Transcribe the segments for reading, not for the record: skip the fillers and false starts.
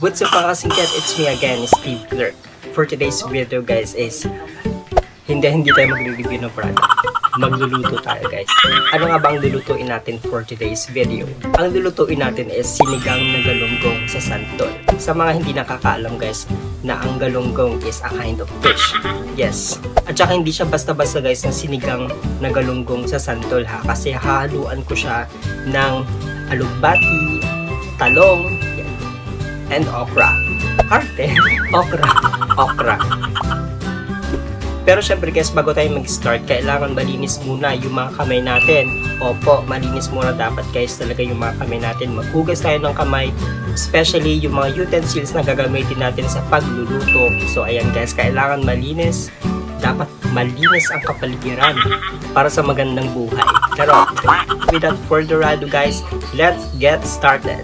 What's up mga kasingkat? It's me again, Steve Klerk. For today's video guys is hindi tayo mag-review ng product. Magluluto tayo guys. Ano nga ba ang lulutuin natin for today's video? Ang lulutuin natin is sinigang na galunggong sa santol. Sa mga hindi nakakaalam guys na ang galunggong is a kind of fish. Yes. At saka hindi siya basta-basta guys na sinigang na galunggong sa santol ha. Kasi haluan ko siya ng alugbati, talong, and okra. Arte, okra. Pero syempre guys, bago tayo mag-start, kailangan malinis muna yung mga kamay natin. Opo, malinis muna dapat guys talaga yung mga kamay natin. Maghugas tayo ng kamay, especially yung mga utensils na gagamitin natin sa pagluluto. So ayan guys, kailangan malinis. Dapat malinis ang kapaligiran para sa magandang buhay. Pero without further ado guys, let's get started.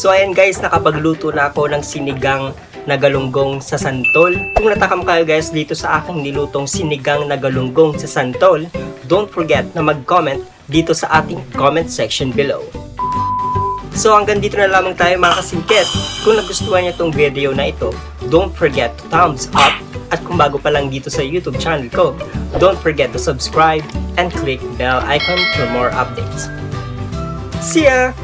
So ayan guys, nakapagluto na ako ng sinigang na galunggong sa santol. Kung natakam kayo guys dito sa aking nilutong sinigang na galunggong sa santol, don't forget na mag-comment dito sa ating comment section below. So hanggang dito na lamang tayo mga kasingket. Kung nagustuhan niyo itong video na ito, don't forget to thumbs up. At kung bago pa lang dito sa YouTube channel ko, don't forget to subscribe and click bell icon for more updates. See ya!